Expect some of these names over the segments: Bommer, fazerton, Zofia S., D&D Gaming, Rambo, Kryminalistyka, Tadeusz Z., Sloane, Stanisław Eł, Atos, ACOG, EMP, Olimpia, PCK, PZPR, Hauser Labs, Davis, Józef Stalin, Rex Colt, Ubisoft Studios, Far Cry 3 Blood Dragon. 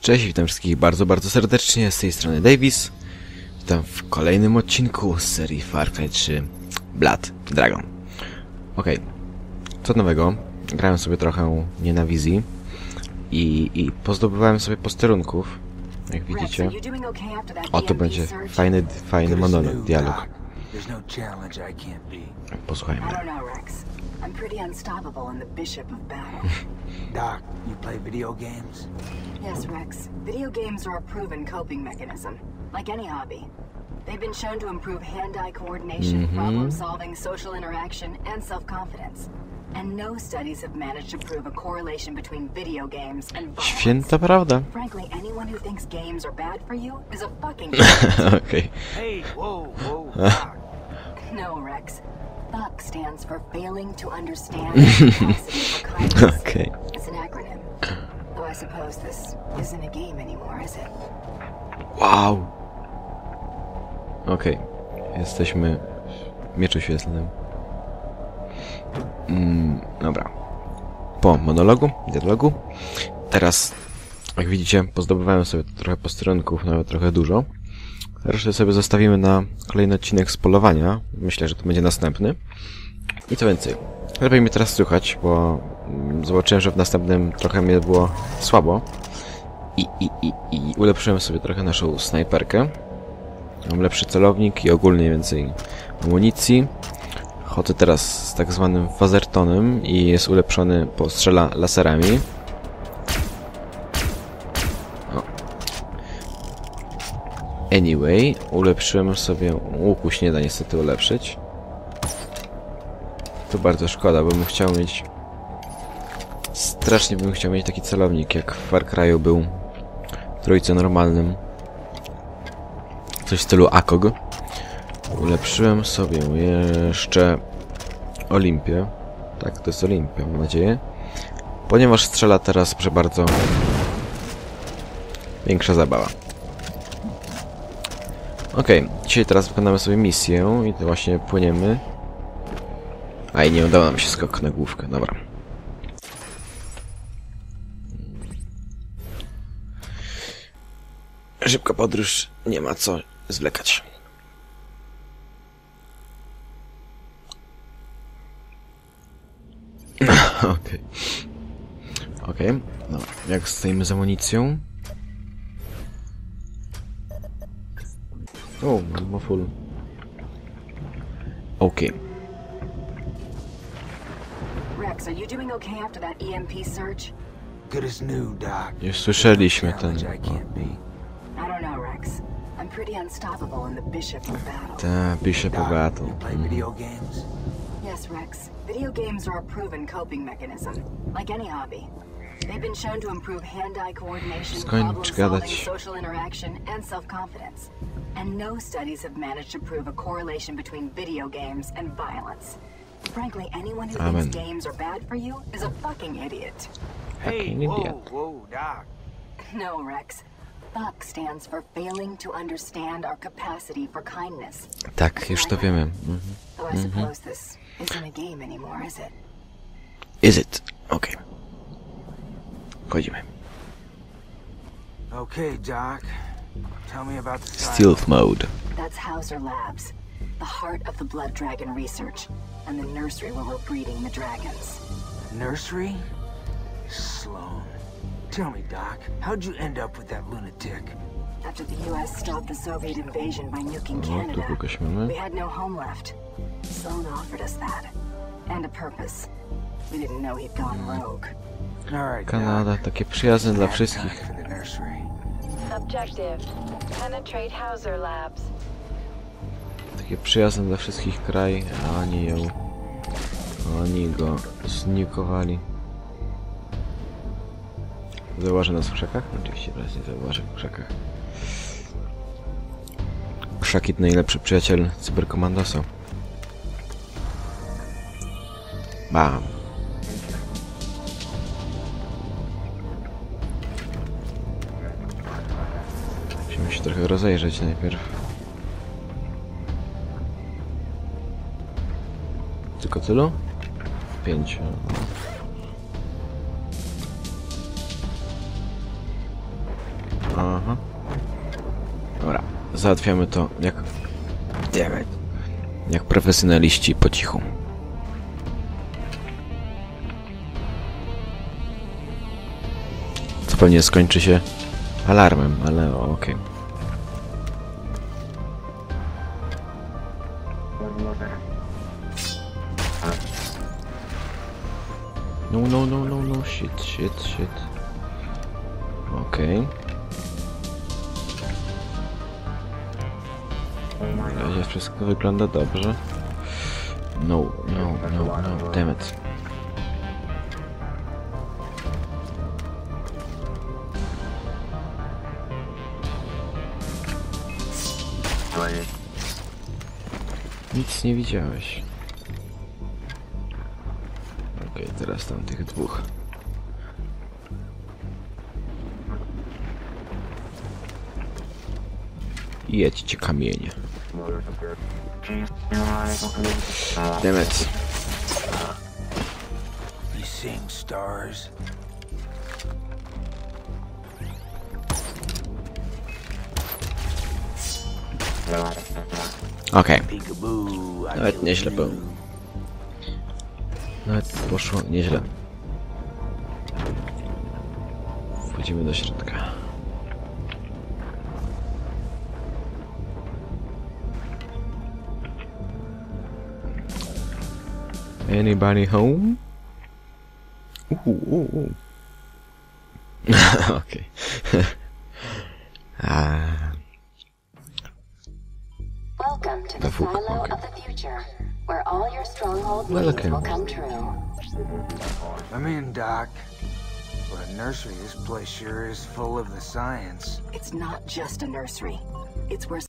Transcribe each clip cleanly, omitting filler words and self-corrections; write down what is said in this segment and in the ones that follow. Cześć, witam wszystkich bardzo, bardzo serdecznie, z tej strony Davis. Witam w kolejnym odcinku z serii Far Cry 3 Blood Dragon. Okej, co nowego? Grałem sobie trochę nie na wizji i pozdobywałem sobie posterunków, jak widzicie. O, to będzie fajny monolog, dialog. Posłuchajmy. I'm pretty unstoppable and the bishop of battle. Doc, you play video games? Yes, Rex. Video games are a proven coping mechanism, like any hobby. They've been shown to improve hand-eye coordination, problem solving, social interaction, and self-confidence. And no studies have managed to prove a correlation between video games and violence. Święta prawda. Frankly, anyone who thinks games are bad for you is a fucking okay. Hey, whoa, whoa. Doc. No, Rex. Fuck stands for failing to understand. Okay. It's an acronym. Though I suppose this isn't a game anymore, is it? Wow. Okej. Jesteśmy w mieczu świetlnym. Dobra. Po monologu, dialogu. Teraz, jak widzicie, pozdobywałem sobie trochę posterunków, nawet trochę dużo. Resztę sobie zostawimy na kolejny odcinek z polowania. Myślę, że to będzie następny. I co więcej, lepiej mnie teraz słuchać, bo zobaczyłem, że w następnym trochę mnie było słabo. I ulepszyłem sobie trochę naszą snajperkę. Mam lepszy celownik i ogólnie więcej amunicji. Chodzę teraz z tak zwanym fazertonem i jest ulepszony, bo strzela laserami. Anyway, ulepszyłem sobie łuku, się nie da niestety ulepszyć. To bardzo szkoda, bo bym chciał mieć... Strasznie bym chciał mieć taki celownik, jak w Far Cry'u był w trójce normalnym. Coś w stylu ACOG. Ulepszyłem sobie jeszcze Olimpię. Tak, to jest Olimpia, mam nadzieję. Ponieważ strzela teraz, proszę bardzo, większa zabawa. Okej, dzisiaj teraz wykonamy sobie misję i to właśnie płyniemy. Aj, nie udało nam się skok na główkę, dobra. Szybka podróż, nie ma co zwlekać. Okej. Okej, dobra, jak stoimy z amunicją? O, ma full. Okej. Rex, are you doing okay after that EMP search? Good as new, Doc. Już słyszeliśmy ten. I don't know, Rex. I'm pretty unstoppable in the bishop of battle. Ta, bishop of battle. You play video games? Yes, Rex. Video games are a proven coping mechanism, like any hobby. They've been shown to improve hand-eye coordination, problem solving, social interaction, and self-confidence. And no studies have managed to prove a correlation between video games and violence. Frankly, anyone who thinks games are bad for you is a fucking idiot. Hey, whoa, whoa, Doc. No, Rex. Fuck stands for failing to understand our capacity for kindness. Tak, już to wiemy. So I suppose this isn't a game anymore, is it? Is it? Okay. Wchodzimy. Okay, Doc. Tell me about the stealth mode. That's Hauser Labs, the heart of the Blood Dragon research, and the nursery where we're breeding the dragons. Nursery? Sloane. Tell me, Doc, how'd you end up with that lunatic? After the U.S. stopped the Soviet invasion by nuking Canada, we had no home left. Sloane offered us that, and a purpose. We didn't know he'd gone rogue. All right, Canada, takie przyjazne dla wszystkich. Objective. Penetrate Hauser Labs. Takie przyjazne dla wszystkich kraj, a oni go znikowali. Zauważy nas w krzakach? Oczywiście teraz nie zauważy w krzakach. Krzaki to najlepszy przyjaciel cyberkomandosa. Bam. Musimy się trochę rozejrzeć najpierw. Tylko tylu? 5. Aha. Dobra, załatwiamy to jak... Damn it. Jak profesjonaliści, po cichu. Co pewnie skończy się alarmem, ale okej. Okay. No, shit. Okej. Na razie wszystko wygląda dobrze. No, damn it. Nic nie widziałeś. Okej, teraz tam tych dwóch. Jedźcie kamienie. Demet. Okej. Nawet nieźle było. Nawet poszło nieźle. Wchodzimy do środka. Anybody home? Okej. Welcome to the silo of the future, where all your stronghold needs will come true. I'm in, Doc. What a nursery this place sure is full of the science. It's not just a nursery. It's where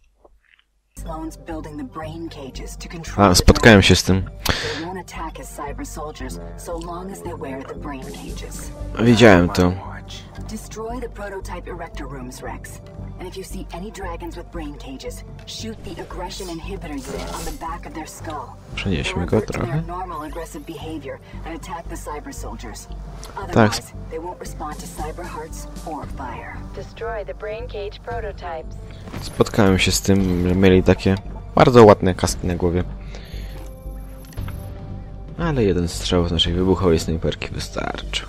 A, spotkałem się z tym. Widziałem to. Przenieśmy go trochę. Tak. Spotkałem się z tym, że mieli takie bardzo ładne kaski na głowie. Ale jeden strzał z naszej wybuchowej snajperki wystarczył.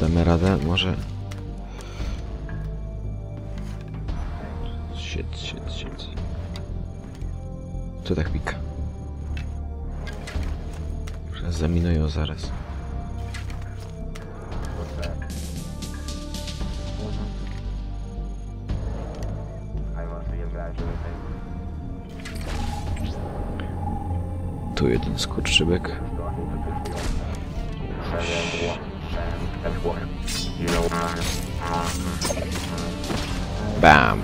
Damy radę, może... Shit. Co tak pika? Przecież zaminują zaraz. Tu jeden skurczybek. Bam.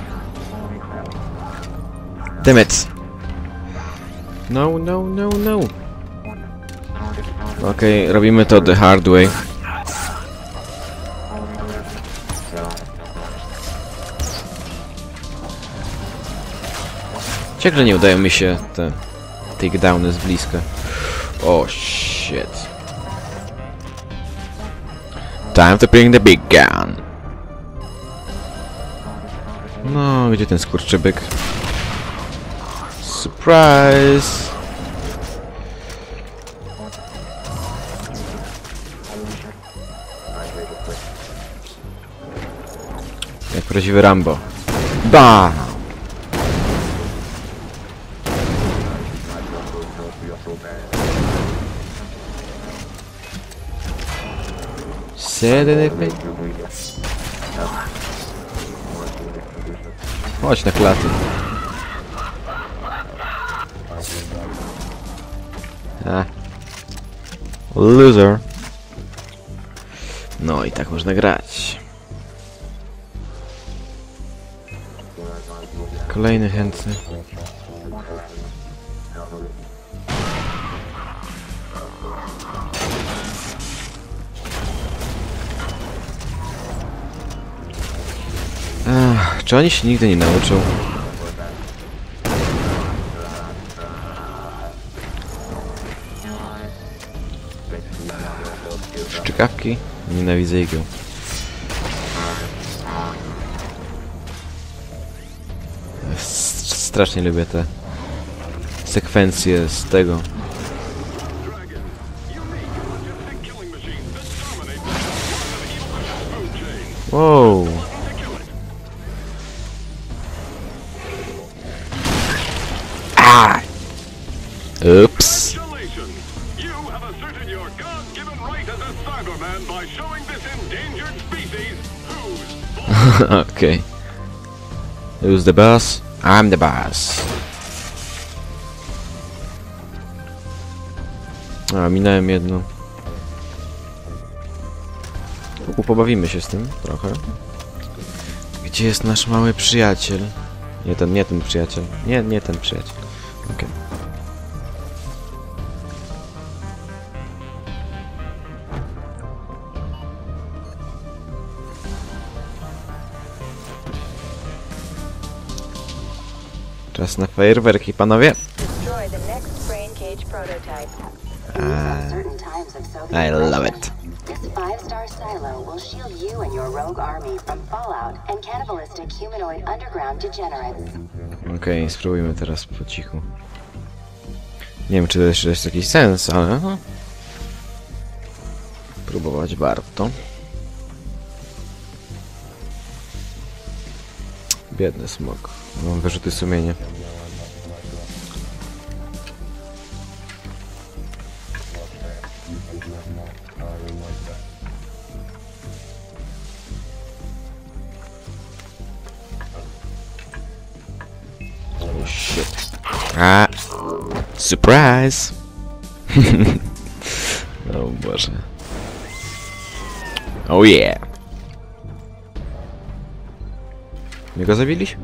Damn it. No. Okej, robimy to the hard way. Ciekawe, że nie udają mi się te takedowny z bliska. Oh shit. Time to bring the big gun. No, gdzie ten skurczybyk? Surprise! Jak prawdziwy Rambo. Ba! Chodź na klaty. Loser. No i tak można grać. Kolejny chętny. Czy oni się nigdy nie nauczą? Szczykawki? Nienawidzę igieł. Strasznie lubię te sekwencje z tego. Wow! Ah! Oops! Okay. Who's the boss? I'm the boss. A, minąłem jedną. Pobawimy się z tym trochę. Gdzie jest nasz mały przyjaciel? Nie ten przyjaciel. Nie ten przyjaciel. Okay. Czas na fajerwerki, panowie. I love it. Silo will shield you and your rogue army from fallout and cannibalistic humanoid underground degenerates. Okej, spróbujmy teraz po cichu. Nie wiem, czy to jeszcze jest jakiś sens, ale próbować warto. Biedny smok. Mam wyrzuty sumienia. A, surprise! O Boże. Oh yeah! My go zabiliśmy?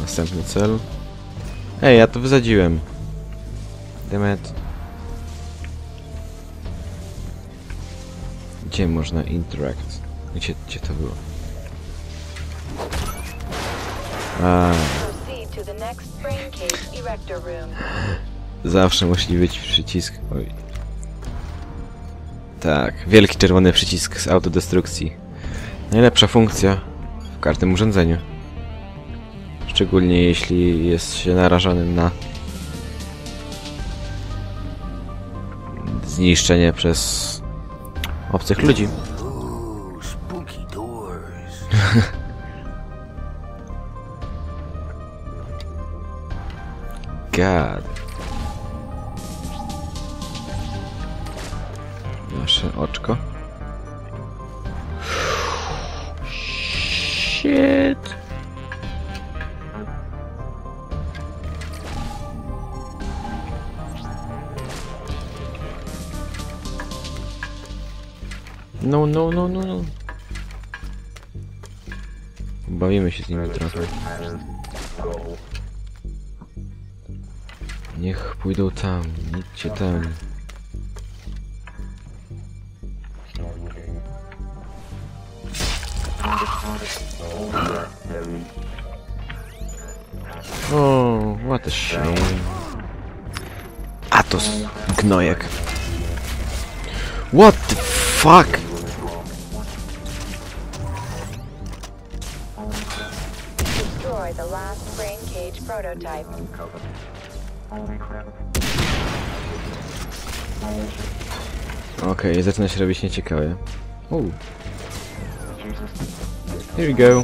Następny cel. Ej, ja to wysadziłem. Demet. Gdzie można interact? Gdzie to było? A. Zawsze musi być przycisk. Oj. Tak, wielki czerwony przycisk z autodestrukcji. Najlepsza funkcja w każdym urządzeniu. Szczególnie jeśli jest się narażonym na zniszczenie przez obcych ludzi. God. Nasze oczko. Shit. No. Bawimy się z nimi trochę. Niech pójdą tam, idźcie tam. O, what a shame. Atos, gnojek. What the fuck? Okej, zaczyna się robić nieciekawe. Here we go.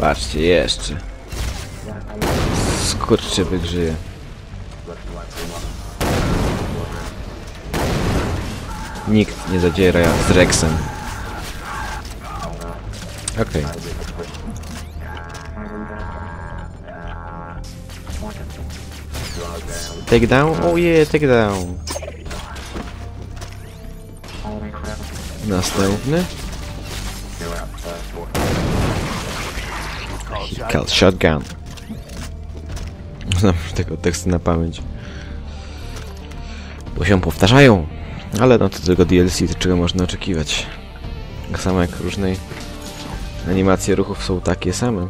Patrzcie, jeszcze. Skurczybyk żyje. Nikt nie zadziera jak z Rexem. Okej. Take down? Oh yeah, take down. Następny. Call shotgun. Znam tego tekstu na pamięć. Bo się powtarzają. Ale no to tylko DLC, to czego można oczekiwać. Tak samo jak różne animacje ruchów są takie same.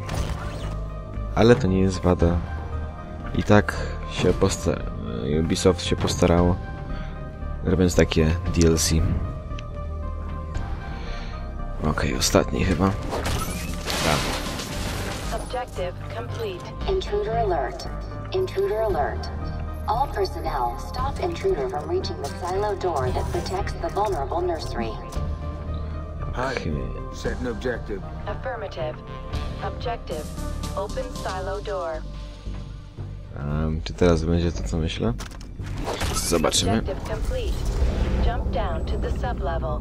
Ale to nie jest wada. I tak się Ubisoft się postarało, robiąc takie DLC. Okej, ostatni chyba. Objective complete. Intruder alert. Intruder alert. All personnel, stop intruder from reaching the silo door that protects the vulnerable nursery. Hi. Set an objective. Affirmative. Objective. Open silo door. Czy teraz będzie to, co myślę? Zobaczymy. Jump down to the sub-level.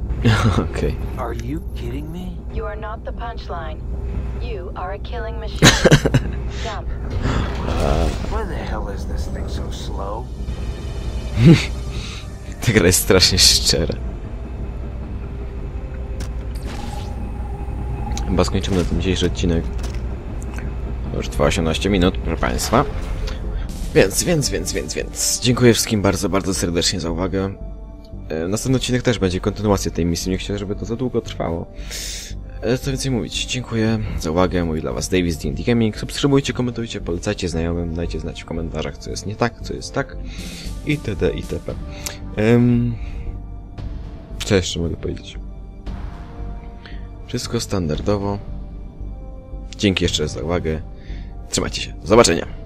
Okay. Are you kidding me? You are not the punchline. You are a killing machine. Jump. Why the hell is this thing so slow? Ta gra jest strasznie szczera. Chyba skończymy na tym dzisiejszy odcinek. Już trwa 18 minut, proszę Państwa. Więc. Dziękuję wszystkim bardzo, bardzo serdecznie za uwagę. Następny odcinek też będzie kontynuacja tej misji. Nie chciałem, żeby to za długo trwało. Co więcej mówić. Dziękuję za uwagę. Mówi dla Was Davis, D&D Gaming. Subskrybujcie, komentujcie, polecajcie znajomym. Dajcie znać w komentarzach, co jest nie tak, co jest tak. Itd. itp. Co jeszcze mogę powiedzieć? Wszystko standardowo. Dzięki jeszcze raz za uwagę. Trzymajcie się. Do zobaczenia.